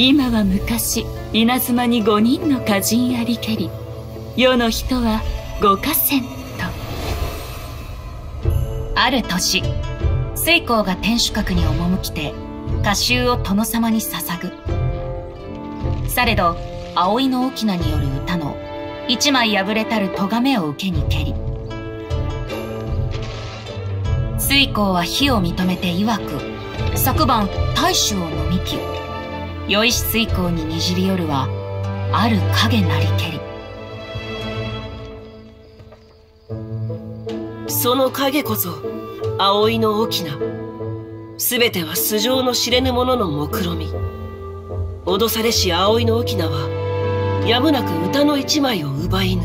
今は昔、稲妻に五人の歌人ありけり、世の人は五歌仙と。ある年、水光が天守閣に赴きて、歌集を殿様に捧ぐ。されど、葵の翁による歌の、一枚破れたる咎めを受けにけり。水光は非を認めて曰く、昨晩大衆を飲みき、酔いし水光ににじり寄るは、ある影なりけり。その影こそ、葵の翁。すべては素性の知れぬ者の目論み。脅されし葵の翁は、やむなく歌の一枚を奪いぬ。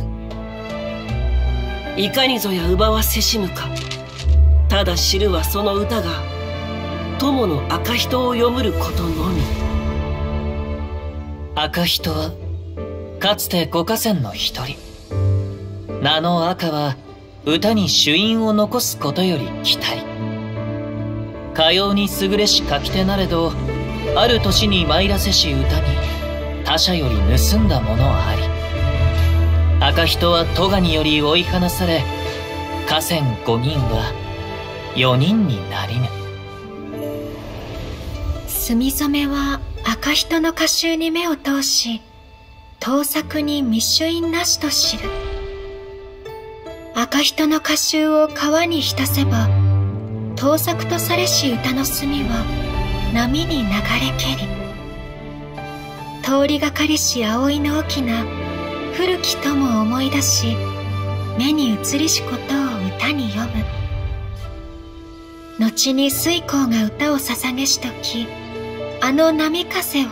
いかにぞや奪わせしむか。ただ知るはその歌が、友の赤人を読むることのみ。赤人は、かつて五歌仙の一人。名の赤は、歌に朱印を残すことより期待。かように優れし書き手なれど、ある年に参らせし歌に、他者より盗んだものあり。赤人はトガにより追い放され、歌仙五人は四人になりぬ。墨染は赤人の歌集に目を通し、盗作に未朱印なしと知る。赤人の歌集を川に浸せば、盗作とされし歌の墨は波に流れけり。通りがかりし葵の翁、古き友を思い出し、目に移りしことを歌に詠む。後に水光が歌を捧げしとき、あの波風を